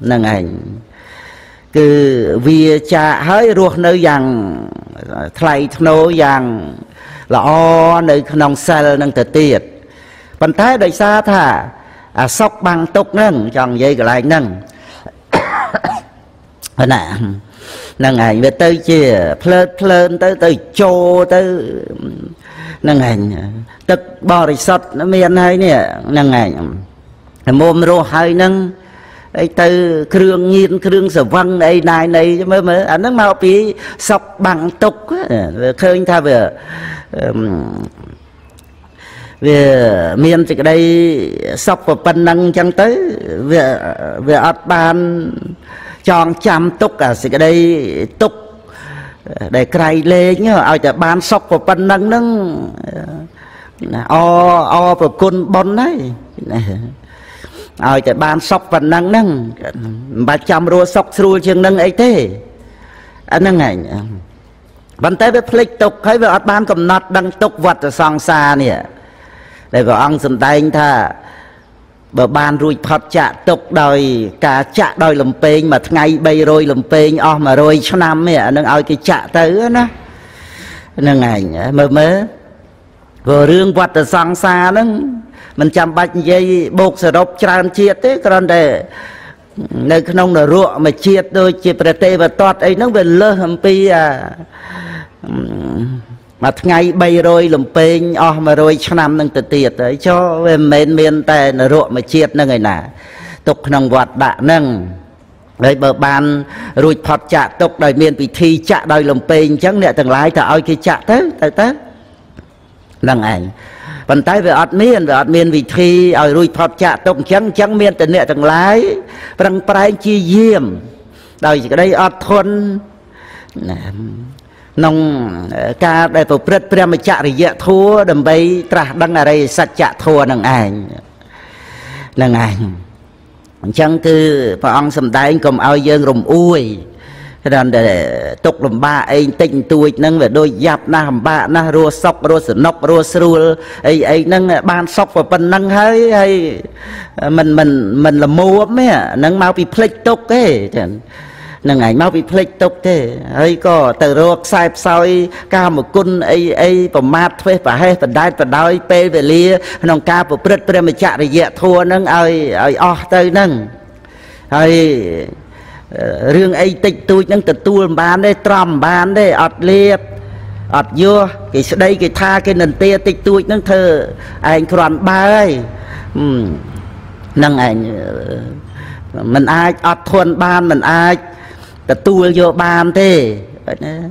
năng ảnh cứ vì cha hơi ruột nơi rằng thay nô rằng là o nơi nông sel năng tự tiệt bản thái đời xa thả sóc băng túc nâng trong dây cái lại nâng năng ảnh về tới chia phớt phơn tới tới chô tới năng ảnh tức bò đi sọt nó miên hay nè năng ảnh mồm ruột hơi nâng ấy từ khương nhiên khương sở văn ấy này này mới mới anh nó mau bị sọc bằng tục khơi tha về miền từ đây sọc và pan năng chẳng tới về về ấp ban tròn chạm tục à từ đây tục để cày lê nhớ ai chả ban sọc và pan năng nâng o o và côn bon đấy ai cái ban sọc và năng năng ba trăm rùa sọc rùa chừng năng ấy thế anh năng ảnh vấn tế với phịch tục thấy về ban cầm nát đăng tục vật ở song xa nè để vào ông sầm tay anh tha bờ ban rùi phật chạ tục đòi cả chạ đòi lầm pênh mà ngay bay rồi lầm pênh o mà rồi cho năm nè năng ai cái chạ tới nó năng ảnh mơ mơ vừa riêng vật ở song xa nâng mình chăm bạch dây buộc sờ độc tràn chiết thế còn để nơi không là ruộng mà chiết đôi chiết tê và toát ấy nó về lơ hầm pi à mà ngày bay rồi lùm pênh o mà rồi cho năm nâng tự tiệt đấy cho về miền tây là ruộng mà chiết nó người nà tục nông quạt bạ nâng đấy bờ bàn ruột phật chạ tục đời miền bị thi chạ đời lùm pênh chẳng nè từng lái thở ơi khi chạ tới năng ảnh vận tải về ạt miền vị thi ở ruột phật chạ tông trắng trắng miền tình nệ từng lái răng prai chi diêm đời cái đây ạt thôn nông ca đại tổ prết prem chạ để dẹ thua đầm bay trà đăng ở đây sạch chạ thua năng ảnh chẳng cứ phải ông sầm tay anh cầm ao dương rồng uôi rằng để tục làm ba anh tinh tuổi nâng về đôi giáp na hầm ba na rùa sọc rùa sờ nóc rùa sờ ấy nâng ban sọc và phần nâng hơi hay mình là mua mấy nâng mau bị plek tục thế nâng ảnh mau bị plek tục thế ấy có từ ruột sai soi ca một cun ấy và mát thuê và hay và đai pe về lia nông ca và prết prem mà chạ để dẹ thua nâng ơi o tới nâng hay riêng ấy tịch tôi đang tự tuôn bán đấy trầm bán đấy ọt liệp ọt vô cái đây cái tha cái nền tia tịch tôi đang thơ anh còn ba ấy năng ảnh mình ai ọt thuần ban mình ai tự tuôn vô ban thế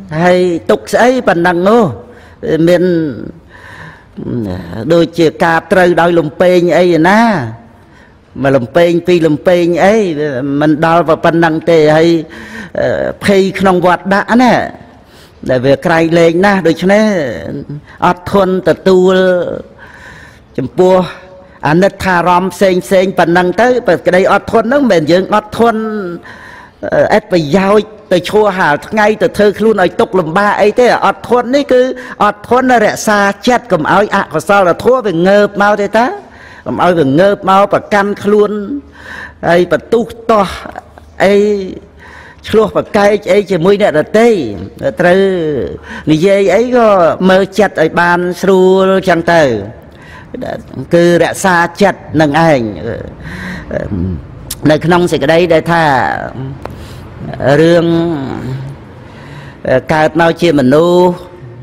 hay tục ấy bằng năng ngô mình đôi chìa cà trời đôi lùm pênh ấy na mà lùm pênh ấy mình đo vào phần năng tề hay phê không quạt đã nè để về cày lên na đôi cho nên ọt thôn tự tu chấm pua anh đất thà rom sen phần năng tới và cái đây ọt thôn nó bền dưỡng ọt thôn ép và giao từ chùa hà ngay từ thơ luôn nói tục lùm ba ấy thế ọt thôn đấy cứ ọt thôn là rẻ xa chết cầm áo ạ còn sao là thua về ngợp mau thế ta ơi vừa ngợp mau và căn luôn ấy và tu to ấy luôn và cây ấy chỉ mới nè là tê từ người dây ấy có mơ chặt ấy ban sưu chẳng từ cứ đã xa chặt nâng ảnh nơi nông sẽ cái đây để tha riêng cài mau chia mình nu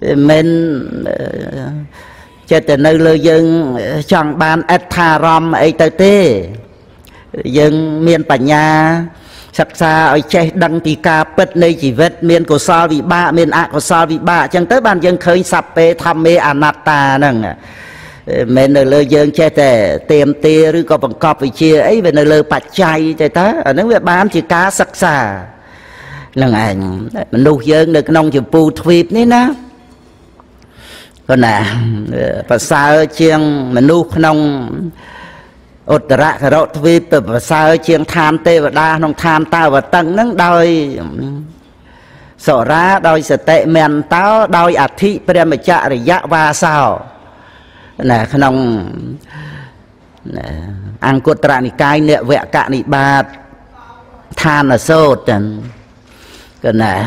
mình cho tình nơi lưu dân chẳng ban ếch thà rõm ấy tới tê dân miền bà nhà sắp xa ôi chế đăng tì ca bất nơi chỉ vết miền cổ sao vì bạc miền ạ cổ sao vì bạc chẳng tới ban dân khơi sắp bê thăm mê à nạt ta nâng mình ở lời dân chế tệ tìm tìa rưu có bằng cọp vì chia ấy về nơi lời bạch chay chế tá ở nơi bán chỉ cá sắc xa lần ảnh mình nụ dân được nông chỉ bù thuyết ní ná còn là và xa chiêng mình nụ nông ột rạ khả rộ thuyết và xa chiêng tham tê và đa nông tham tao và tầng nâng đôi sổ ra đôi sở tệ mẹn tao đôi ả thị bà mà chạy rồi dạ và sao nè khăn ông ăn cột trại cái nẹo vẽ cạn nị ba than là sốt còn nè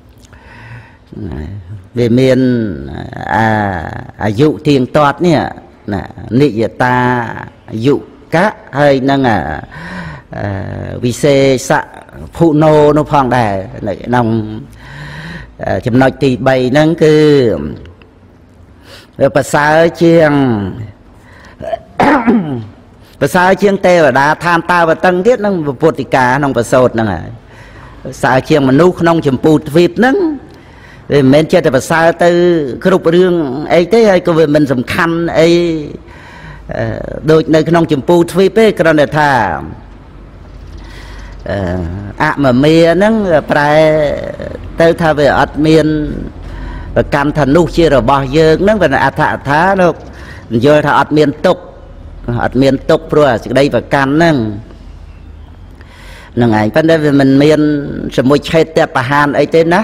về miền à dụ thiên toát nè nị ta dụ cá hay nâng à vi xê sạ phụ nô nó phong đài nông chấm nói tì bày nâng cứ bà xa chiêng bà sao chiêng tê và đá tham ta và tăng tiết nâng và bột thì cá nông và sột nâng à sao chiêng mà nút nông chìm bụt vịt nâng mình chơi thì bà sao tư khá rụp rương ấy thế hay cô về mình dùm khăn ấy đôi nơi nông chìm bụt vịt ấy còn là thà ạ mà mê nâng phải tư thà về ọt miên và cam thần nút chia rồi bỏ dương nâng và ạ thả thá nông rồi thà ọt miên tục ọt miên tục rồi đây và can nâng nâng ảnh vấn đề về mình miên sự môi chê tẹp bà hàn ấy tên á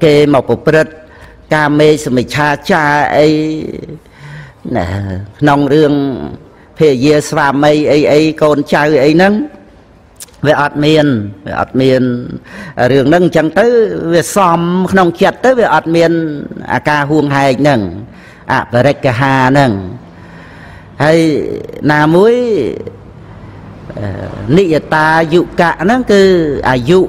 kê mọc bột bớt ca mê sự mình cha cha ấy nè nông riêng phê dê xà mây ấy ấy con trai ấy nâng về ọt miền riêng nâng chẳng tới về xóm nông chặt tới về ọt miền ca huông hành nâng ạ bà rách cả hà nâng hay nà muối nị ta dụ cả nâng cứ à dụ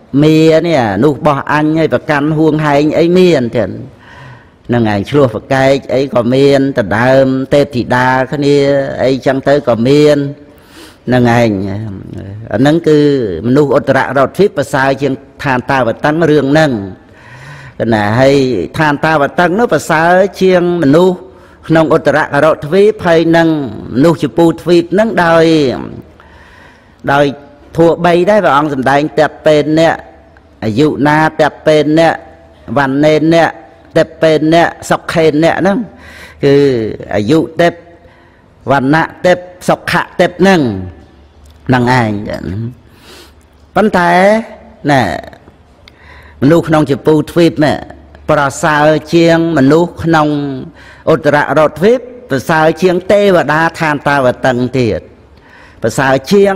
mía nè nụ bỏ anh ấy và căn huông hành ấy miên thì nâng ảnh chua và cây ấy có miên tật đá tê thì đá cái này ấy chẳng tới có miên nâng ảnh nâng cứ nụ ổn rạ rọt phíp và sao chiêng than ta và tăng rương nâng cái này hay than ta và tăng nó và sao chiêng mình nụ nông ổn rạ cà rốt phíp hay nâng nụ chụp bù phíp nâng đời đời thua bay đấy và ông dùm đánh tẹp bên nè dụ na tẹp bên nè văn nên nè แต่เป็นเนี่ยสกเคนเนี่ยนั่งคืออายุเต็บวันนะเต็บสกขะเต็บนั่งนางไอ้เนี่ยปัญหาเนี่ยมนุษย์น้องจะปูทวีปเนี่ยปราศรัยเชียงมนุษย์น้องอุตระรถทวีปปราศรัยเชียงเตว่าดาทานตาว่าตังเตียดปราศรัยเชียง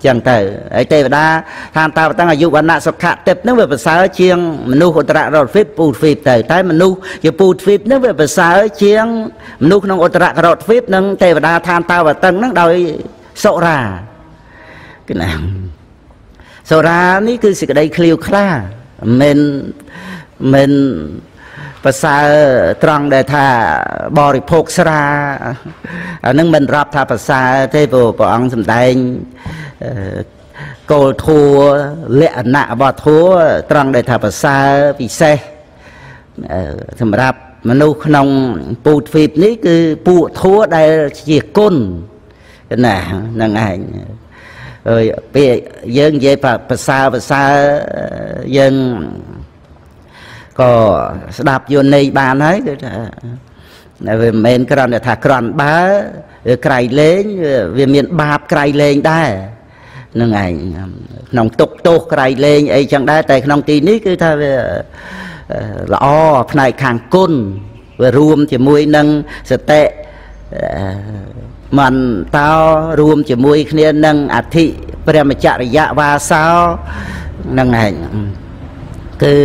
chẳng thể ấy tê và đa than tao và tấn là dụ bản nạ sọc khạ tệp nâng về bà xa ở chiêng mình nuốt ổn rạ rọt vip bút vip tới tay mình nuốt chụp bút vip nâng về bà xa ở chiêng mình nuốt không ổn rạ rọt vip nâng tê và đa than tao và tấn nâng đòi sọ ra cái này sọ ra ní cứ sự đây kêu kha mìnhภาษาตรังได้ท่าบริโภคสระนั่งมันรับท่าภาษาเทพปองสมเด็จโกทัวเละหนาบอทัวตรังได้ท่าภาษาพิเศษสำหรับมนุษย์นองปูดฟีบนี้คือปูทัวได้เฉียก้นกันนะนั่งไงไปยังเย็บภาษายังก็สดับโยนในบ้านให้ก็จะเมนกรอนเนี่ยถ้ากรอนบ้าไกลเล้งเวียนเมียนบาปไกลเล้งได้นั่งไงน้องตกไกลเล้งไอ้จังได้แต่น้องตีนี้คือถ้าละอ้อพนัยขางก้นรวมจะมวยนั่งสเตะมันเต้ารวมจะมวยเนี่ยนั่งอธิปริมจริยะวาสาวนั่งไงคือ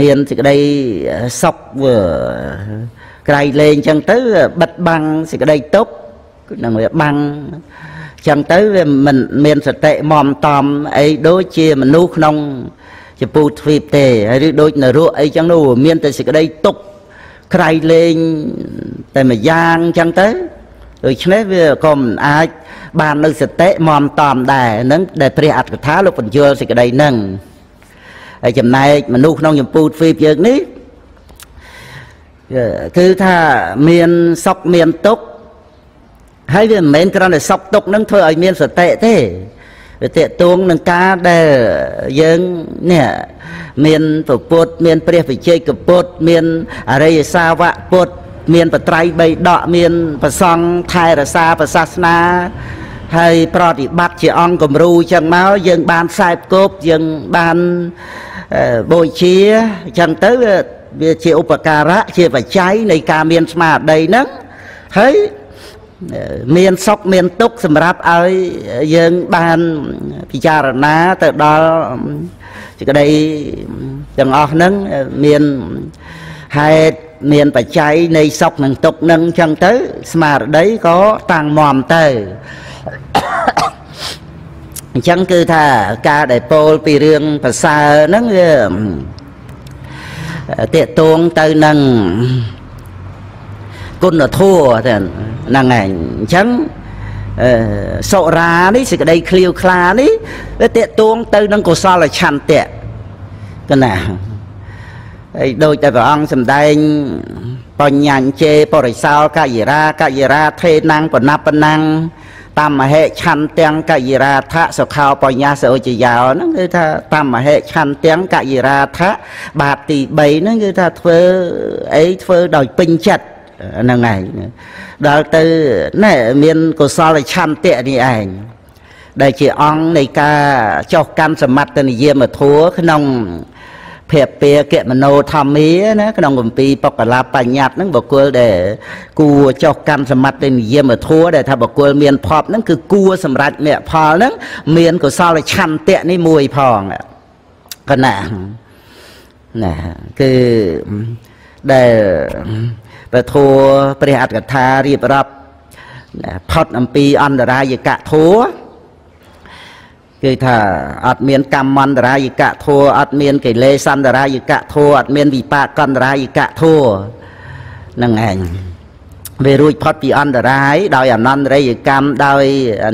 មានសេចក្តីសុខវើไกลเลงจังตื้อบัดบังสิกระไดตุกนังเวบังจังตื้อมันเมียนสเตะมอมตอมไอ้โดยเชี่ยมันนุขนองจะปูทวีเตะไอ้โดยนรัวไอ้จังนู้เมียนแต่สิกระไดตุกไกลเลงแต่มายางจังตื้อโดยเฉพาะเวลาคนอาบานนึกสเตะมอมตอมได้นั้นได้เปรียดกระท้าลูกปัญญาสิกระไดนั่งไอ้จำนายมันนุขนองจะปูทวีเยอะนี้คือถ้าเมียนสกเมียนตุกให้เวียนเมนกระนั้นสกตุกนั่งเธอไอเมียนสเตะเท่เตะตวงนั่งกาเดยังเนี่ยเมียนปุบปุดเมียนเปรียบไปเชยกับปุดเมียนอะไรสาวะปุดเมียนปะไตรใบดอกเมียนปะซองไทยระซาปะศาสนาให้ปฏิบัติเชี่ยองกมรูจังเมายังบานสายกบยังบานโบยเชียจังเต๋อเชี่ยวอุปการะเชี่ยวปัจจัยในการเมียนสมาได้นั้นเฮ้ยเมียนซอกเมียนตุกสำหรับเอายังบานพิจารณาแต่ดอจะก็ได้จังออกนั้นเมียนให้เมียนปัจจัยในซอกหนึ่งตุกหนึ่งจังเต๋อสมาได้ก็ต่างมอมเต๋อจังคือถ้าการได้โพลปีเรื่องภาษานั้นเตะตวงเตยนังกุนอทั่วแต่นางไงฉันโสรานี่สิกระไดเคลียวคลานี่เตะตวงเตยนังกุศลชันเตะก็น่ะโดยแต่พระองค์สมเด็จปัญญาเจปริสาวกายราเทนังปนับปนังตามมาเหตุชันเตียงกายราทะสขาวปัญญาเสวยจิยาวนั่นคือถ้าตามมาเหตุชันเตียงกายราทะบาปตีใบนั่นคือถ้าเฟอไอเฟอดอยปิงจัดนั่นไงดาวตือเนี่ยมีนกุศลชันเตะนี่เองได้เจียงในกาเจ้ากันสมัติในเยี่ยมทัวขนมเพียบเปียเกะมโนธรรมีนะขนมกุมปีปกลาปัญญานั่งบอกกลัวเดกูเจ้ากันสมัติเป็นเยี่ยมทั่วเดถ้าบอกกลัวเมียนพอบนั่นคือกลัวสมรัตเนี่ยพอนั่งเมียนก็เศร้าเลยชันเตะนี่มวยพอง ขณะนะคือได้ประทัวปริหัตกถาเรียบรับพอดอัมพีอันตรายกะทัวคือถ้าอัดเมียนกรรมอันตรายกะทัวอัดเมียนกิเลสอันตรายกะทัวอัดเมียนวิปากันอันตรายกะทัวนั่งเองเวรุยพอดปีอันตรายโดยอันนั้นไรกรรมโดย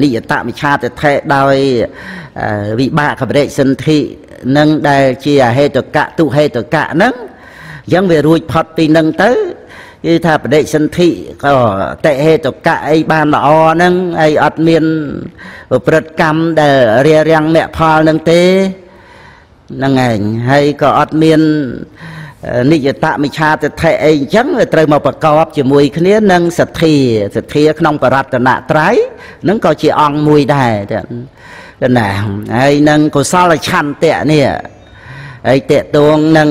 นิยตามิชาติเทโดยวิบากขบเรศนินั่งได้เชียเหตุกะตุเหตุกะนั่งยังเวรุยพอดปีนั่งเต้คือถ้าประเด็นสันติก็เตะเหตุกะไอ้บ้านละออนั่งไอ้อัดเมียนปฏิกรรมเดเรียงแม่พอนั่งเตะนั่งไงให้ก็อัดเมียนนิยตามิชาจะเทไอ้จังเลยเตรียมมาประกอบจมวยคนนี้นั่งสัตย์ทีน้องประรัตนาไตรนั่งก็จะอ่องมวยได้แต่ไหนไอ้นั่งก็ซาลชันเตะเนี่ยไอ้เตะตัวนั่ง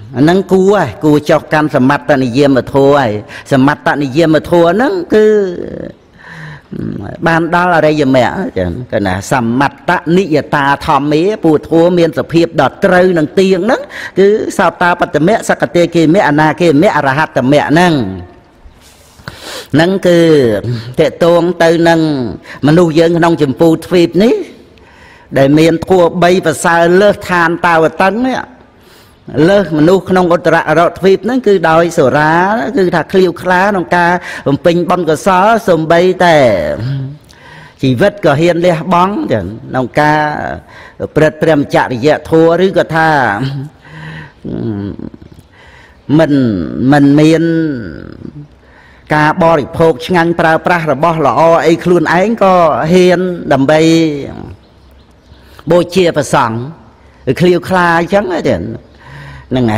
นั่งกูเจ้ากรรมสมัตตนิเยมาทัวสมัตตนิเยมาทัวนั่นคือบานดาอะไรอย่างเงี้ยก็นะสมัตตนิยตาธรรมเมปูทัวเมียนสเพียบดอดเตยนังเตียงนั่นคือสาวตาปัตตเมสักเตเกเมอนาเกเมอรหัตเมนั่งนั่นคือเตตงเตยนั่งมนุษย์ยังน้องจิมปูทวีปนี้ได้เมียนทัวใบภาษาเลิกทานตาวตั้งเนี่ยเลิกมนุษย์ขนมอุตระเราทวีปนั่นคือดอยสุราคือถักคลิวคล้าน้องกาผมเป็นบอลก็ซ้อสมใบแต่ชีวิตก็เฮียนเลี้ยบองอย่างน้องกาเปรตเปรมจักรยะทัวหรือก็ท่ามันเมียนกาบริโภคงันปลาปลาระบอหล่อไอคลุนไอ้ก็เฮียนดำใบโบเชียประสังคลิวคล้าจังไอเด่นนั่งไง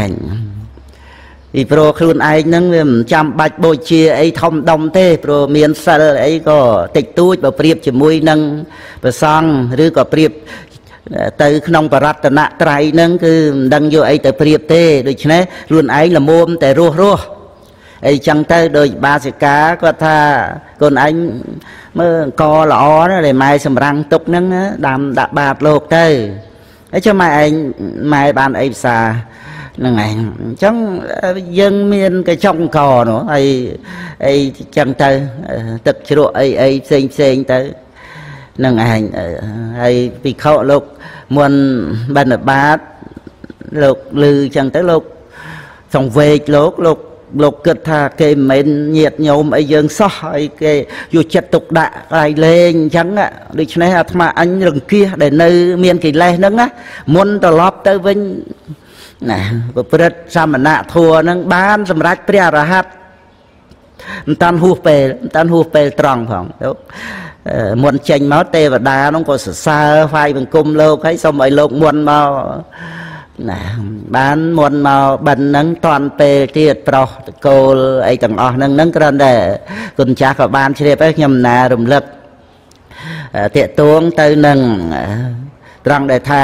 อีโปรครูนไอ้นั่งจำบัดโบเชียไอ้ทอมดอมเต้โปรเมียนเซลไอ้ก็ติดตู้แบบเปรียบจมุยนั่งประซังหรือก็เปรียบเตยขนมปรัตนาไตรนั่งคือดังโยไอ้แต่เปรียบเต้โดยฉะนั้นครูนไอ้ละมุมแต่รัวไอ้จังเต้โดยบาสิกาก็ท่าคนไอ้เมื่อกอละอ้ออะไรไม่สำรังตกนั่งดำดับบาดโลกเต้ไอ้เจ้าไม่บานไอ้สานั่งไงจังยังเมียนกระช่องคอเนาะไอ้จังเตยตึกชั่วไอ้เซ็งเตยนั่งไงไอ้ปีเขาลูกมวลบันบาดลูกลือจังเตยลูกส่งเวทลูกเกิดท่าเกมเหม็นเหยียดโยมไอ้ยังซ้อไอ้เกยอยู่จัดตุกด่าไอ้เล่งจังอ่ะดิฉันอาตมาอันเรื่องkia để nơiเมียนกี่เล่นั่งนะมวลตลอดเตยวิ่งนะก็เปิดสามนาทัวนั่งบ้านสำรักเปรียรหัสตันหูเปตรองของแล้วมวลเชงม้าเตวดาน้องก็สาไฟเป็นกลุ่มโลกให้สมัยโลกมวลมานะบ้านมวลมาบันนั่งตอนเปเทียดเปล่าโกลไอต่างออกนั่งกระนั้นได้กุญแจกับบ้านเชื่อไปยำนารมลึกเตะตัวงเตยนั่งตรังได้ท่า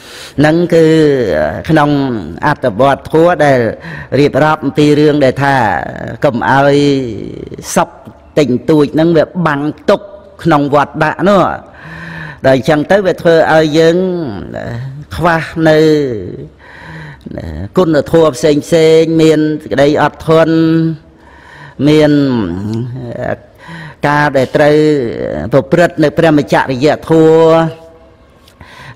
นั่นคือขนมอัตบอดทั่วได้รีบรับตีเรื่องได้ท่ากลมเอาซับ tình tụi nâng về bằng tục nồng vọt đã nữa đời chẳng tới về thơ ai dân khoa nơi côn ở thua xanh xanh miền đây ở thôn miền ca để trời tổ prật nơi prem chạ để thua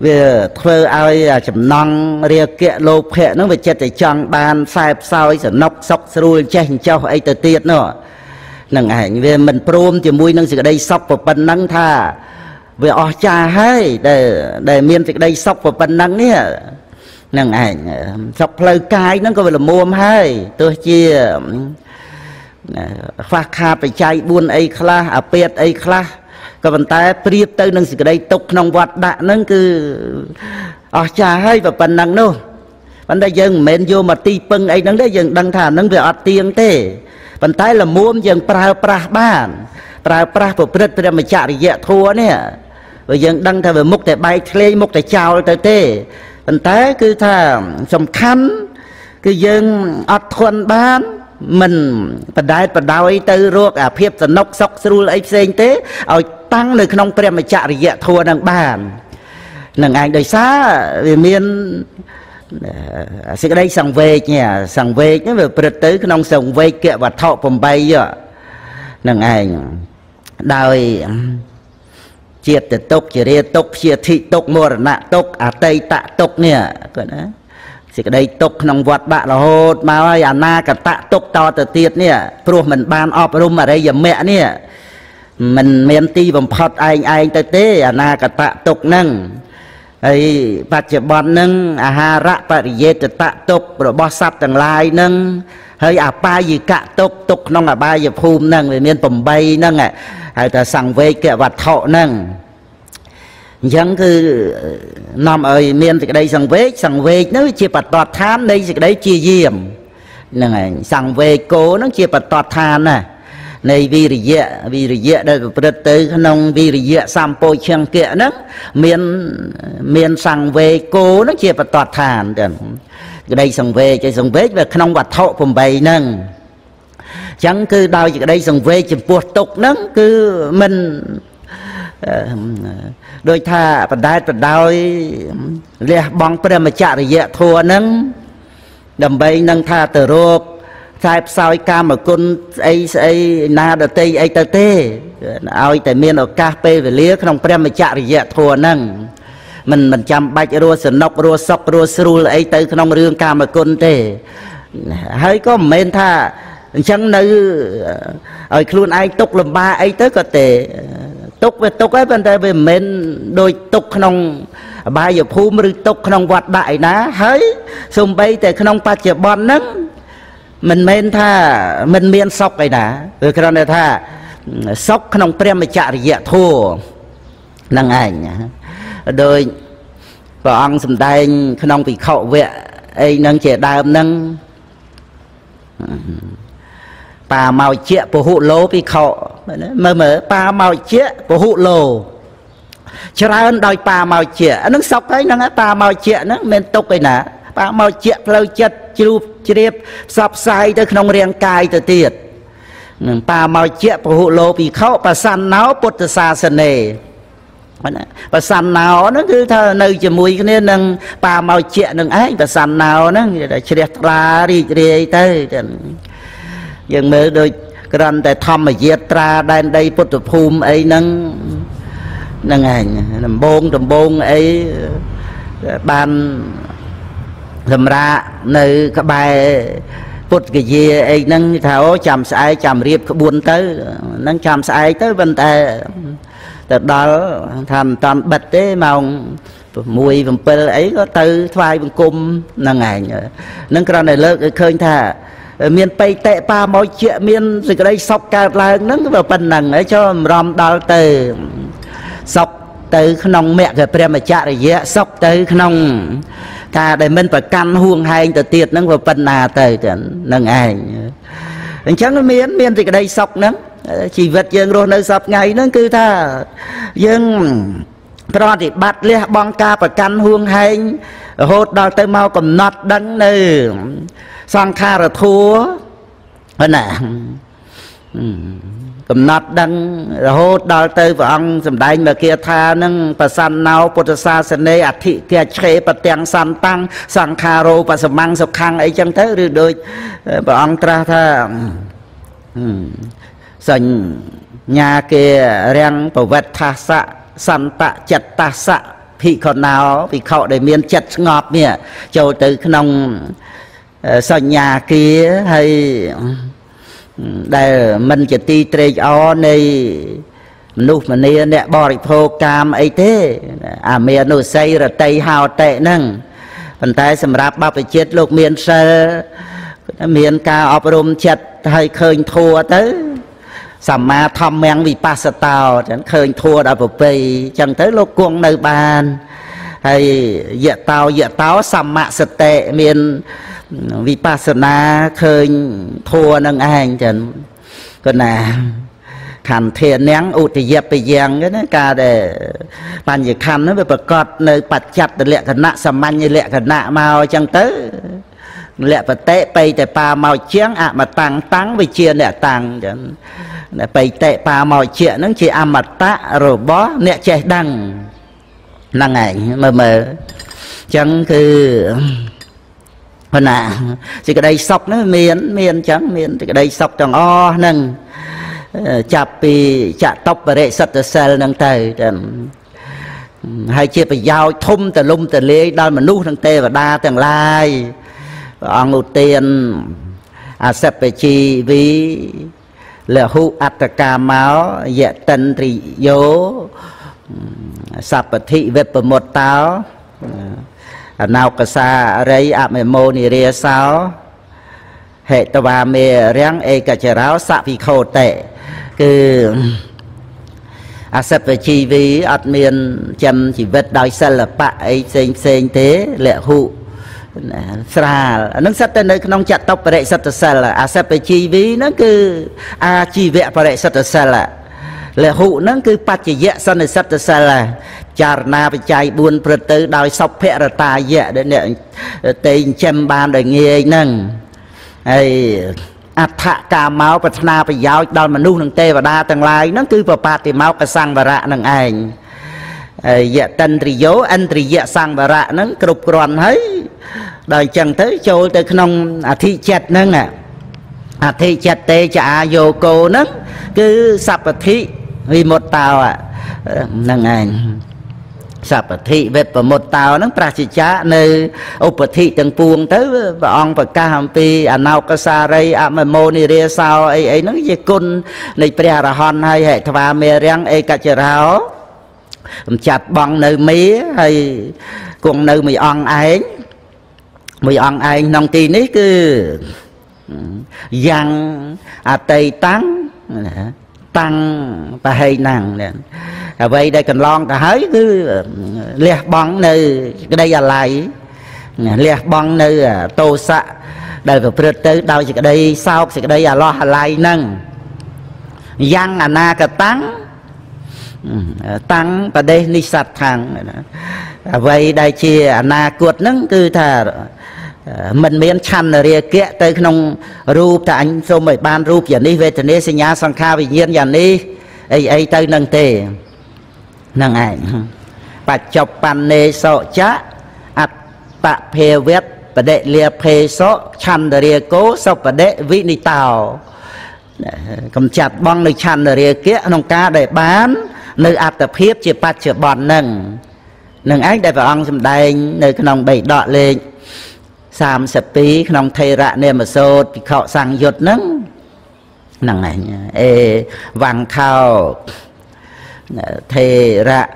về thơ ai chấm non ria kẹ lộp hệ nó về chết để chọn bàn sai sao ấy sẽ nóc sóc rồi chèn cho ấy từ tiệt nọ nâng ảnh về mình prom thì mui nâng xịt ở đây sóc và bần nâng tha về ở cha hay để miên xịt ở đây sóc và bần nâng nè nâng ảnh sóc lời cái nó có phải là mồm hay tôi chia khoa kha phải chạy buôn ấy khla à pet ấy khla các bạn ta priết tới nâng sự đây tục nông vặt đã nâng cứ ở trà hay và phần năng nô vấn đề dân men vô mà ti pưng ấy nâng đấy dân đăng thả nâng về ở tiền thế phần tay là muôn dân pra pra của priết priết mà chạy dẹt thua nè rồi dân đăng thả về mục để bay lê mục để chào tới thế phần tay cứ thả sầm khăn cứ dân ở thuần bán mình phải đai từ ruột à phép từ nóc sóc sưu lấy sen tế ở tăng nơi không prem mà chạy dẹt thua đang bàn nâng anh đời xa về miền sẽ đây sòng về nhà sòng về những về bật tới không sòng về kẹo và thọ bầm bay vậy nâng anh đời chia từ tốc chia rê tốc chia thị tốc mùa nạ tốc à tây tạ tốc nè còn đó thì cái đây tục nông vật bạn là hốt mà ơi à na cả tạ tục to từ tiết nè pro mình ban ọp rum ở đây giờ mẹ nè mình men ti bầm phật anh tới tế à na cả tạ tục nâng ấy bạch chợ bọn nâng à ha rạ pariye từ tạ tục rồi bó sắt tầng lai nâng hơi à ba gì cả tục tục nông à ba giờ phum nâng về miền bầm bay nâng ạ hay ta sẵn về kẹo vật thọ nâng dân cứ nằm ở miền thì đây sằng vết nó chia bạt tọt than đây thì đây chia diêm này sằng vết cố nó chia bạt tọt than này này vì rìa đây là tới nông vì rìa sampo chăng kẹ nó miền sằng vết cố nó chia bạt tọt than đây sằng vết cái sằng vết về nông bạt thọ cùng bày nâng chẳng cứ đau thì đây sằng vết chỉ buộc tục nó cứ mình đôi tha và đai tận đôi lẹ bóng bền mà chạ để dẹt thua nâng đầm bay nâng tha từ ruột sai soi cam ở côn ấy na đờ tây ấy tơ tê ao tại miền ở cà phê về lía không bền mà chạ để dẹt thua nâng mình chăm bạch rùa sườn nóc rùa sọc rùa sưu ấy tơ không riêng cam ở côn tê hãy có men tha chẳng nơi ở luôn ai túc làm ba ấy tới có thể tục ấy vấn đề về men đôi tục không ba giờ phu mới tục không hoạt đại ná hỡi xung bay thì không ba giờ bọn nắng mình men tha mình miên sọc ấy đã rồi cái này tha sọc không prem mà chạy dẹt thua năng ảnh đôi và ông sầm tay không bị khẩu vệ ấy năng trẻ đam năng bà màu chĩa của hụ lô bị khẩu mở bà màu chĩa của hụ lô cho ra ơn đòi bà màu chĩa nó sọc ấy nó bà màu chĩa nó men tục ấy nè bà màu chĩa lâu chất chụp chếp sọc sai tới không riêng cài từ tiệt bà màu chĩa của hụ lô bị khẩu bà sàn náo bột từ xa sân nề bà sàn nào nó cứ thơ nơi cho mùi nên nâng bà màu chĩa nâng ấy bà sàn nào nó chếp ra đi đi tới dân mới đôi gần tại thăm mà diệt ra đan đây phật phùm ấy nâng ảnh làm bông ấy ban làm ra nơi các bài phật cái gì ấy nâng tháo chạm sai chạm riệp buồn tới nâng chạm sai tới vấn đề từ đó tham toàn bật đấy mà mùi vòng pel ấy có từ vai vòng cung nâng ảnh nâng cái này lỡ khơi thà miền tây tệ ba mọi chuyện miền dịch ở đây sọc cả là nắng vào phần nặng ấy cho ròm đào từ sọc tới nông mẹ gặp ra mà chạy rồi dễ sốc tới nông ta để mình phải căn huông hai từ tiệt nâng vào phần nào tới nâng ai chẳng miên thì cái đây sốc nâng chỉ vật dân rồi nơi sập ngày nâng cứ tha dân rồi thì bắt lẽ bong ca và căn huông hai hốt đào tới mau còn nọt đắng nơi sang kha rồi thua hơn à cầm nát đăng hốt đào tới và ông sầm đánh mà kia tha nâng bà san náo potasa sene ạt thị kia chế bà tiếng san tăng sang caro bà sầm mang sập khang ấy chẳng thế rồi đôi bà ông tra tha sành nhà kia riêng bảo vật tha sạ san tạ chật ta sạ thị còn nào vì họ để miên chật ngọt nè châu từ nông sành nhà kia hay đây mình chỉ ti tre cho này nụ mà này nè bỏ đi phô cam ấy thế à mẹ nụ say rồi tây hào tệ nâng phần tay xem ráp bắp chết lúc miền sơ miền ca ọp rôm chật hay khơi thua tới sầm ma thăm men vì pasta chẳng khơi thua đã phục về chẳng tới lúc cuồng nơi bàn hay dẹ tao sầm mạ sệt tệ miền vì Vipassana khơi thua nâng anh chẳng còn là khăn thiền nén ụt thì dẹp bị giang cái nó cả để bàn gì khăn nó bị bật cọt nơi bật chặt để lẹ cả nạ sầm man như lẹ cả nạ mau chẳng tới lẹ và tệ bay để pa màu chiếng ạ mà tàng táng với chia lẹ tàng chẳng để bay tệ pa màu chuyện nó chỉ ăn mặt tạ rồi bó lẹ chạy đằng năng ảnh mờ chẳng cứ phần à thì cái đây sọc nó miền trắng miền thì cái đây sọc tròn o nâng chạp bị chạ tóc và rễ sật sờ nâng tay hai chia phải dao thum từ lung từ lê đôi mà nu thằng tê và đa thằng lai ông ưu tiên à sẹp về chi ví là hụ ataka máu dạ tân thì vô sập thị về một táo nào cả xa rây ạ mê mô nì rìa sao hệ tà bà mê riêng ê cả chả ráo xạ phì khô tệ cứ ạ sắp về chi vi ọt miên châm chỉ vật đói xa là bạ ấy xênh thế lệ hụ xa nâng sắp tới nơi nông chặt tóc bà rệ sắp xa là ạ sắp về chi vi nó cứ ạ chi vẹ bà rệ sắp xa là lệ hụ nó cứ bạch chỉ dẹ xa nơi sắp xa là chà na bị chạy buồn phật tử đòi sọc phẹ ra ta dẹ để nè tên châm ban đời nghe nâng ấy ạt thạ cà máu bạch na bị giáo đòi mà nu thằng tê và đa thằng lai nó cứ vào bạt thì máu cả sang và rạ nâng ảnh dẹ tân thì dố anh thì dẹ sang và rạ nâng cục còn ấy đòi chẳng tới châu tới nông à thị chẹt nâng à à thị chẹt tê chả vô cô nâng cứ sập thị vì một tàu à nâng ảnh sắp thị về một tàu nó prachita nơi ốp thị từng buông tới và ông và ca hàm pi à nào ca sa rây à mà mô ni rìa sao ấy ấy nó gì côn này pre ra hòn hay hệ thà mê riêng ấy cả chả ráo chặt băng nơi mía hay cuồng nơi mì ăn ấy nông tì ní cứ giang à tây tán tăng và hay nàng nè vậy đây cần lon ta hái cứ lẹ băng nơi cái đây là lại lẹ băng nơi tô sạ đời của phật tử đau gì cái đây sao cái đây là lo lại nâng giang à na cả tăng và đây ni sạt thằng vậy đây chia à na cuột nâng cứ thà mình miễn chăn là rìa kẹ tới không rup ta anh số mấy ban rup giờ đi về thì nế sinh nhá sang kha vì nhiên giờ đi ấy ấy tới nâng tề nâng ảnh bà chọc bàn nê sọ chá ạt tạ phê vết bà đệ lia phê sọ chăn là rìa cố sọ bà đệ vị ni tàu cầm chặt bong nơi chăn là rìa kẹ nông ca để bán nơi ạt tập hiếp chìa bát chìa bọn nâng nâng ảnh để vào ông xâm đành nơi nông bày đọ lên xàm sập tí không thay rạ nên mà sốt thì khọ sang giọt nắng nắng này ê vàng khao thay rạ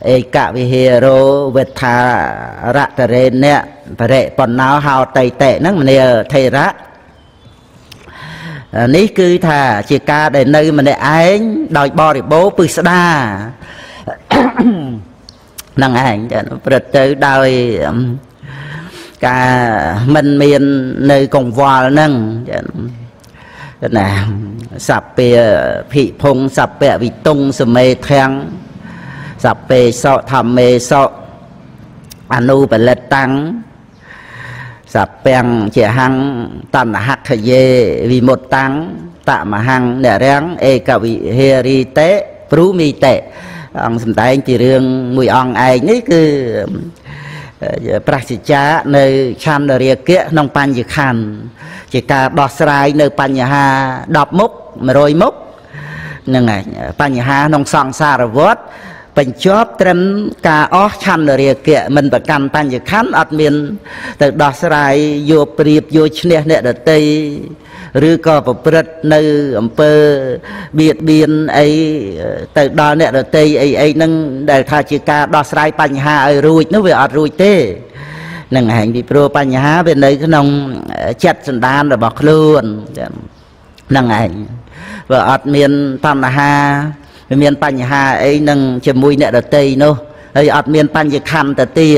ê cả vì hero vệt thà rạ tờ rên nè và rệ còn nào hào tay tệ nắng mà nè thay rạ Ní cứ thà chỉ ca để nơi mình để ánh đòi bò để bố bự xa năng ảnh vật tư đòi cả mình miền nơi cùng vò năng nè sập bè phì phong sập bè bị tung sầm mê thang sập bè sọ thầm mê sọ anu bè lật tăng sập bèng chỉ hăng tận hạt dê vì một tăng tạ mà hăng để ráng e cả vị heri tế prú mi tệ ông sầm tay chỉ riêng mùi ông ai nấy cứประสิทธิ์ในชั้นเรียกเกี่ยนองปัญญาขันจิกาดอสไรในปัญญาดอกมุกโรยมุกนั่นไงปัญญานองสังสารวัฏเป็นชอบเต็มกาอชั้นเรียกเกี่ยมันประกันปัญญาขันอัดมินแต่ดอสไรโยปรีบโยชเนเนตตีหรือก็ประพฤติในอำเภอเบียดเบียนไอ้แต่ดอนเนี่ยเราตีไอ้นั่งแต่ถ้าจิกาดอสไลปัญหาไอ้รู้นึกว่าอัดรู้เต้นั่งแห่งที่โปรปัญหาเป็นในขนมจัดสันดานเราบอกล้วนนั่งแห่งว่าอัดเมียนตันหาเมียนปัญหาไอ้นั่งจะมุยเนี่ยเราตีนู้ไอ้อัดเมียนปัญญาคันแต่ตี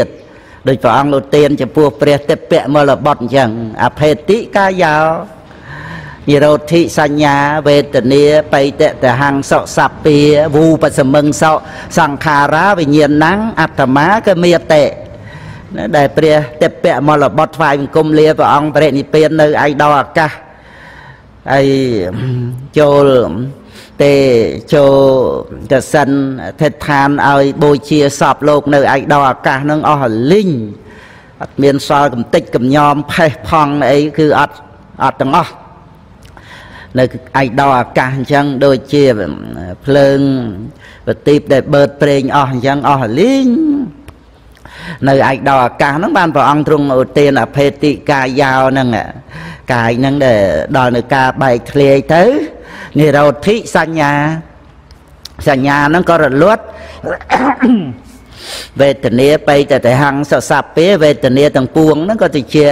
โดยเฉพาะอังโลเตียนจะพวกเปรียเตเปะมาละบอดอย่างอภเติกายาวยิโรธิสัญญาเวทเนียไปแต่หังสอสับเปียวูปสมึงสอสังขาระวิญญาณังอัตมะก็เมียเตะได้เปรียเตะเปะมรบทไฟมันกุมเลียพระองค์เปรนิเปียนในไอดอกะไอโจเตโจจะสันเทศทานเอาโบยเชียสอบโลกในไอดอกะนั่งอหลิงเมียนซอยกับติดกับยอมไพ่พองไอคืออัดตังอในไอดออากาศยังโดยเชี่ยเพลิงปฏิบได้เบิดเพลงออกยังออกลิงในไอดออากาศนั่งบ้านพระองค์ตรงอุเทนอภิติกายาวนั่งกายนั่งเดดอนกาใบเคลียเต้นี่เราทิสัญญานั่งก็ระล้วนเวทเนียไปแต่หังสับเป้เวทเนียต่างปวงนั่งก็จะเชี่ย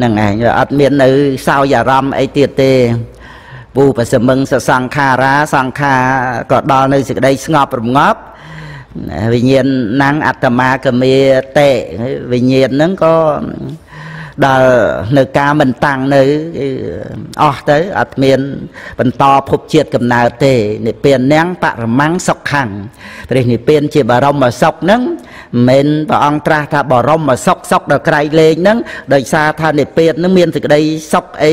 นั่งไงอัดเมียนในสาวอย่ารำไอเตี้ยเต้บูปสมึงสังขาราสังขากอดดอในสิ่งใดสงบรมงบวิญญาณนั่งอัตมาก็มีเตะวิญญาณนั้นก็ดอในการมันตั้งในอ๋อเต๋ออัตเมียนเป็นต่อภพเจียดกับนาเตะนี่เป็นแนงปะมังสกขังแต่นี่เป็นเจียบารมมาสกนั้นเมนพระองค์ตรัสถ้าบารมมาสกดอกไกรเลงนั้นโดยซาท่านนี่เป็นนั้นเมียนสิ่งใดสกไอ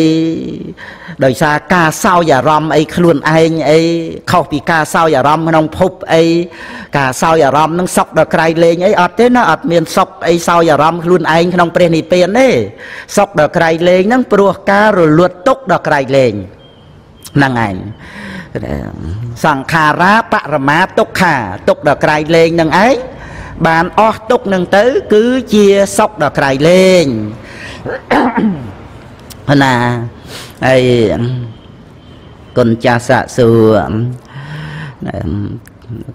โดยซาการเศร้าอย่ารำไอ้ขลุ่นไอ้เข้าปีการเศร้าอย่ารำน้องพบไอ้การเศร้าอย่ารำน้องสกดอกไกรเลงไอ้อัดเต้นอัดเมียนสกไอ้เศร้าอย่ารำขลุ่นไอ้น้องเปรนิเปียนเน่สกดอกไกรเลงนั่งปลวกการหลุดตกดอกไกรเลงนั่งไงสังขาระปรมาตกขาตกดอกไกรเลงนั่งไอ้บานออกตกนั่งเต๋อคือเชียสกดอกไกรเลงน่ะไอ้คนจะสะสม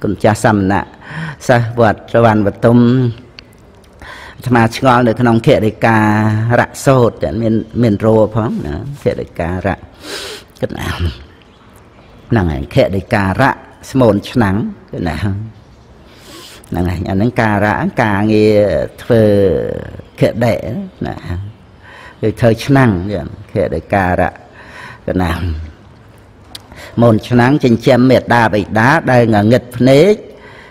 คนจะสำนักสวัสดิ์ระวันวัดตุมธรรมชงอนเลยขนมเขตการะโสดเมียนโรพร้อมนะเขตการะก็หนาวนั่งไงเขตการะสมนชนังก็หนาวนั่งไงอันนั้นการะกาเงียเธอเขตเดะนะคือเธอชนังเนี่ยเขตการะก็หนาวมนชนังจินเชียมเมตตาไปดาได้เงาเง็ดเนย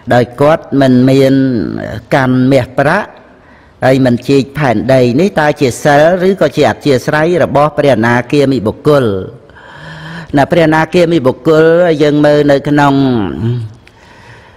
ได้กอดมันเมียนกันเมตพระไอ้มันจีแผ่นใดนี่ตาเจียเสหรือก็เจียดเจียสไรระบอบเปรียนาเกียมีบุกเกลน่ะเปรียนาเกียมีบุกเกลยังมือในขนม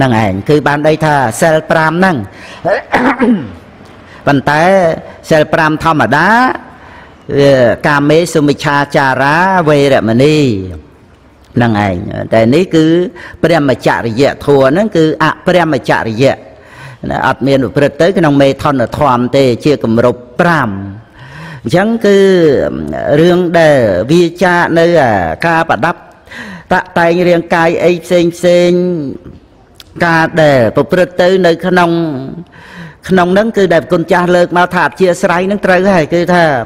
นั่งเองคือบานได้ท่าเซลปรามนั่งวันแต่เซลปรามธรรมดากามเมสุมิชาจาระเวรมณี năng ảnh, tại nấy cứ prem mà chả dễ thua nó cứ à prem mà chả dễ, ắt miền của tới cái nông mê thon là thòm tê chia cầm rộp pram, chẳng cứ riêng đề vi cha nơi à ca bả đắp, tạ tay riêng cai ấy sen sen ca đề của tới nơi cái nông nắng cứ đẹp con cha lợt mà thả chia sải nắng trời cái cứ thà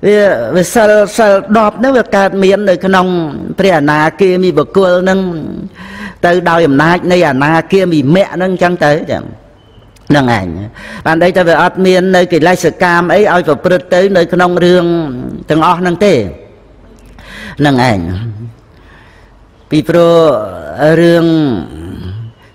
về sờ sờ đọp nữa về cả miền nơi khăn ông pre na kia mi bờ cua nâng từ đào hiểm na này à na kia mi mẹ nâng trăng tới nâng ảnh bạn đây ta về ở miền nơi cái lai sờ cam ấy ao vào pre tới nơi khăn ông riêng từng o nâng tê nâng ảnh vì pro riêng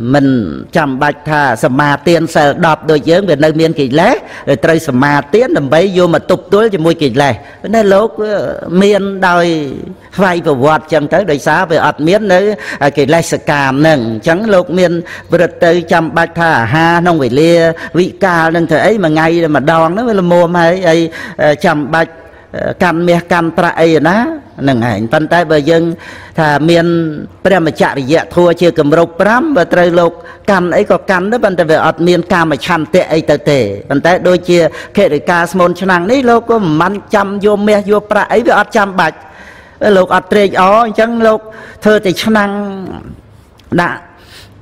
mình chăm bạch tha sờ ma tiền sờ đọp đôi giếng về nơi miên kỳ lé rồi tây sờ ma tiến làm bấy vô mà tục túi cho môi kỳ lé nên lúc miên đòi vay vào vọt chẳng tới đời xá về ọt miên nữa kỳ lé sờ càm nâng chẳng lúc miên vừa tới chăm bạch tha ha nông vị lia vị ca nên thời ấy mà ngay mà đòn nó mới là mua hay ấy chăm bạch cam mía cam trai ná nâng ảnh phân tay bờ dân thà miền prem mà chạ dạ thua chưa cầm râu pram và trời lục cam ấy có cam đó phân tay về ọt miền cam mà chăn tệ ấy tờ tệ phân tay đôi chia kệ để ca smon cho nàng đấy lục có mặn chăm vô mía vô pra ấy về ọt chăm bạch lục ọt tre ó chẳng lục thưa thì cho nàng đã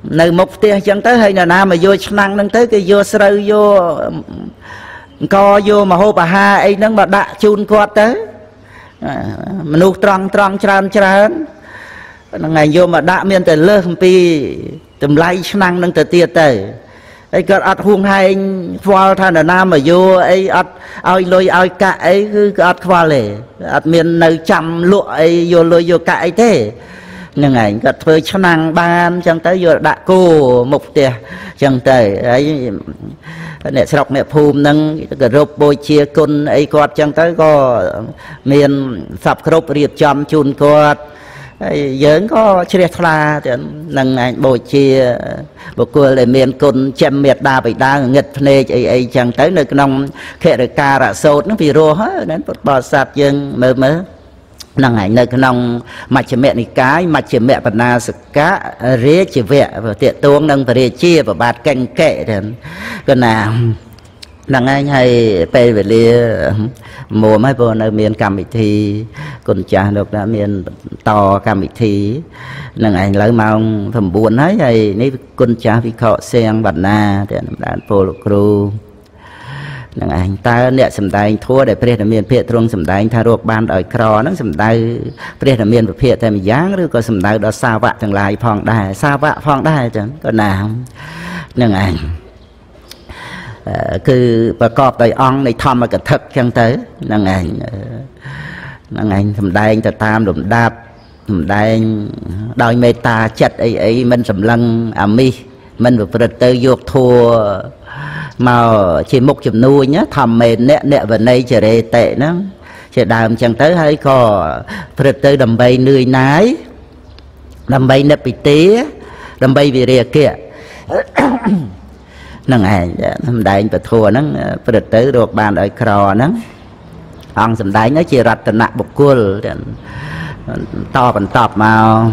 nơi mục tia chẳng tới hay là na mà vô cho nàng nâng tới cái vô sờ vô co vô mà hô bà ha ấy nâng mà đã chun quạt tới mà nuốt tròn tròn tràn tràn ngày vô mà đã miên từ lơ không pi tầm lay năng nâng từ tia tới ấy cất ăn hung hay anh vào thằng ở nam mà vô ấy ăn ao lôi ao cạ ấy cứ ăn vào lề ăn miên nơi chầm lụa ấy vô lôi vô cạ thế nhưng ảnh cất thôi cho năng ban chẳng tới vô đã cô mục tia chẳng tới ấy nè sọc nè phùm nâng cái rộp bôi chia côn ấy quạt chẳng tới có miền sập rộp riệp chăm chun quạt dớn có chia thla nâng anh bôi chia bột cua lại miền côn chém miệt đa bị đa nghịch phê ấy ấy chẳng tới nơi nông khệ được ca rạ sốt nó vì rô hết đến bò sạt dân mơ mơ nâng ảnh nơi nông mặt chỉ mẹ này cái mặt chỉ mẹ bận na sực cá ré chỉ vẽ và tiện tuông nâng và ré chia và bạt canh kệ đến còn nào nâng anh hay về về mùa mai bồn ở miền Cam Bích Thi còn cha được đã miền to Cam Bích Thi nâng ảnh lấy mong thầm buồn ấy hay nấy con cha vì họ sen bận na để đàn polo crew nâng anh ta nè sầm đai anh thua để pre làm miền pre trung sầm đai anh tha ruột ban đòi cò nâng sầm đai pre làm miền pre thay mình dáng rồi coi sầm đai đó xa vạ thằng lại phong đài xa vạ phong đài chẳng còn nào nâng anh cứ bà cọp đòi on này thom mà cả thật chẳng tới nâng anh sầm đai anh ta tam đùm đạp sầm đai anh đòi mê ta chật ấy ấy mình sầm lăng à mi mình vừa pre tới vô thua mà chỉ một chùm nuôi nhá thầm mền nẹt nẹt vào đây trở về tệ nó trở đàm chẳng tới hay có phật tới đầm bay nuôi nái đầm bay nấp bị tía đầm bay bị rìa kia nâng ảnh đầm đại anh phải thua nâng phật tới được bàn ở cò nâng ông sầm đáy nó chỉ rặt tận nặng bọc cua to còn tọp màu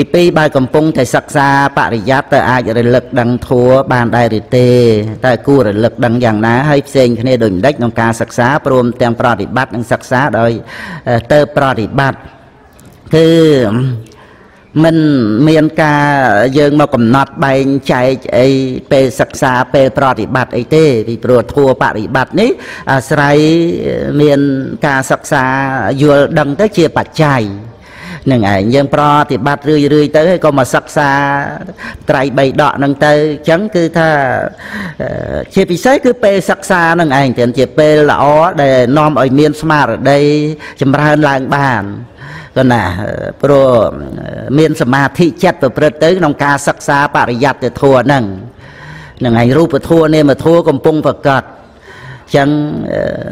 ที่ปีใบกำปงแต่ศักษาปริยัติแต่อาจจะเลิกดังทัวบานได้หรือเตแต่กู้เลิกดังอย่างน้าให้เซนคะแนนโดยได้ต้องการศักษาปรวมเต็มปฏิบัติดังศักษาโดยเตอปฏิบัติคือ mình miền ca dương mà còn nọt bánh chạy ấy pe sặc xa pe prọt bạt ấy tê vì prọt thua bạt bạt ní sài miền ca sặc xa vừa đằng tới chia bạt chạy nè ngày dương prọt bạt rưỡi rưỡi tới còn mà sặc xa trai bày đọ nâng tới chẳng cứ tha chia bị sấy cứ pe sặc xa nè ngày tiền chia pe là ó để nom ở miền smart ở đây chấm ra hơn làng bàn còn là pro miền sầm ma thị chặt và pro tới nông ca sắc xa bà rịa từ thua nằng nằng hành rú và thua nên mà thua còn pung và cọt chẳng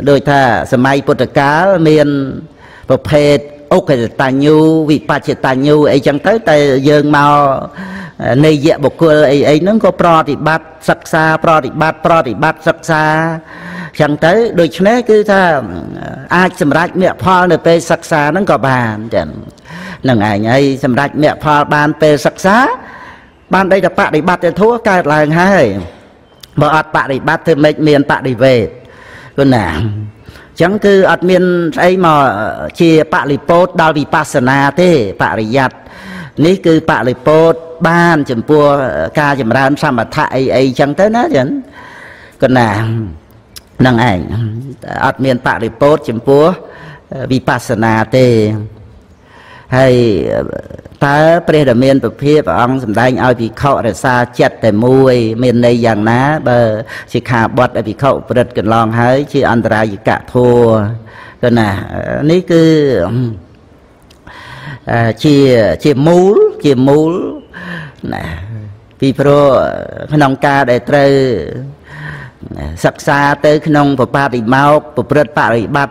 đôi thà sầm mai bột cá miền bột phê ốc hay tà nhu vị ba chỉ tà nhu ấy chẳng tới tay dương màu nơi dẹp bột cua ấy nó có pro thì bát sắc xa pro thì bát sắc xa chẳng tới đôi chén cứ tha ai sầm rách mẹ pha được pe sắc xa nó có bàn chẳng nàng ngày ngày sầm rách mẹ pha bàn pe sắc xa bàn đây là bạn để bạt để thua cái là hai bỏ ọt bạn để bạt thì mệt miền bạn để về con nàng chẳng cứ ọt miền ấy mà chia bạn để post đào vì pasana thế bạn để giặt ní cứ bạn để post ban chấm pua ca chấm ra sao mà thay ấy chẳng tới nữa chẳng con nàng năng ảnh ọt miền bạc để post chấm púa vì pasana tê hay ta preda miền bậc phe và ông sầm đai ao vì khâu để xa chặt để mui miền này dạng ná bờ chỉ khà bớt để vì khâu bớt cần lòng hái chỉ ăn ra gì cả thua còn nè ní cứ chia mũ nè vì pro nông ca để trừ sắc xa tới nông của ba thì mau của bớt ba thì bát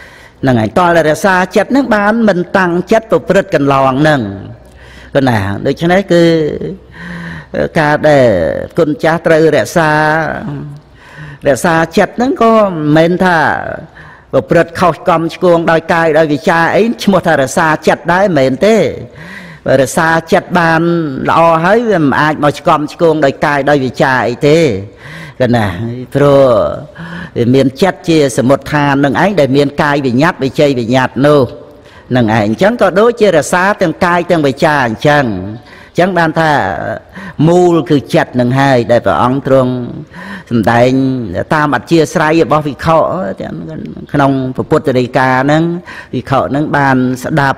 ảnh to là xa chặt nâng ban mình tăng chặt và rất cần lòng nâng còn nào được cho đấy cứ ca để con cha trời ra xa chặt nâng có men thà và rất khâu cầm chuông đòi cài đòi vì cha ấy một thà ra xa chặt đấy men thế và xa chặt bàn lo hỡi mà ai mà cầm chuông đôi cài đôi vì chạy thế gần nè pro miền chặt chia sẻ một than nâng ấy để miền cài bị nhát bị chơi bị nhạt nô nâng ảnh chẳng có đối chia là xa từng cài từng bị cha chẳng bàn tha mù cứ chặt nâng hai để vào ông trung đại ta mặt chia sai bao vì khọ không phải puốt từ ca nâng vì khọ nâng bàn đạp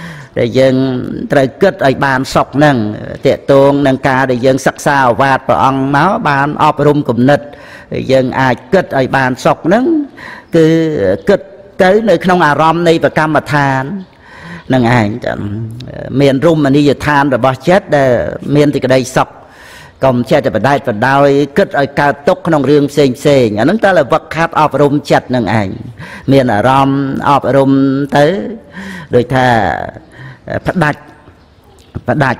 để dân trời kết ở bàn sọc nâng tệ tuôn nâng ca để dân sắc sao vạt và ăn máu bàn ọp rung cùng nịch dân ai kết ở bàn sọc nâng cứ kết tới nơi không à rom này và cam mà than nâng ai miền rung mà đi giờ than rồi bỏ chết miền thì cái đây sọc còn chết rồi đây và đôi kết ở cao tốc không riêng xèn nó ta là vật khác ọp rung chặt nâng ai miền à rom ọp rung tới rồi thà phát đạch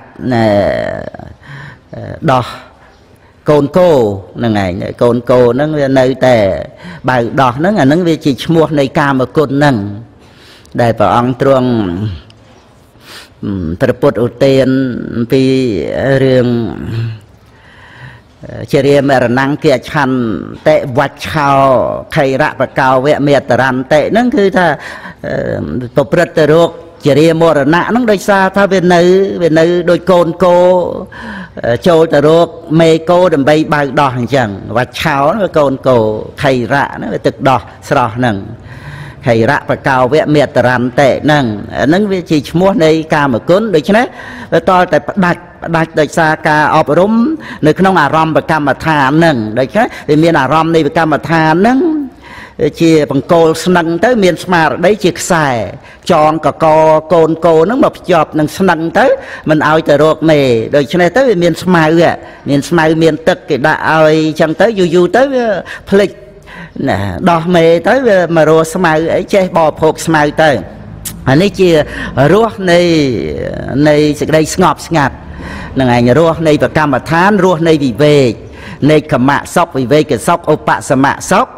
đo cồn cô nâng này cồn cô nâng nơi tè bài đo nâng là nâng về chỉ mua nơi ca mà cồn nâng đại bảo ông truông từ bột ưu tiên vì riêng Chỉ riêng mà năng kia chăn tệ vạch chào khay rạ và cao vẹn mệt rằn tệ nâng cứ ta tổ bật tờ ruột chỉ riêng mùa rạ nâng đôi xa tha bên nữ đôi côn cô châu tờ ruột mê cô đầm bay bao đỏ hành chẳng vạch chào nó côn cô khay rạ nó tực đỏ sọ nâng khay rạ và cao vẹn mệt rằn tệ nâng nâng với chỉ mua đây ca mà cún đôi chứ đấy và to tại bạch đại đại xa ca ọp rúm nơi không à rom và cam mà thà nâng đấy chứ thì miền à rom này và cam mà thà nâng chỉ bằng cô nâng tới miền mà đấy chỉ xài tròn cả co côn cô nó một chọp nâng nâng tới mình ao trời ruột mề đời cho này tới miền mà ạ miền mà miền tật cái đại ao chẳng tới du du tới lịch đò mề tới mà ruột mà ấy chơi bò phộc mà tới anh ấy chỉ ruột này này sẽ đây ngọt ngạt nâng anh ruột này và cam mà than ruột này vì về này cả mạ sóc vì về cái sóc ô pạ sa mạ sóc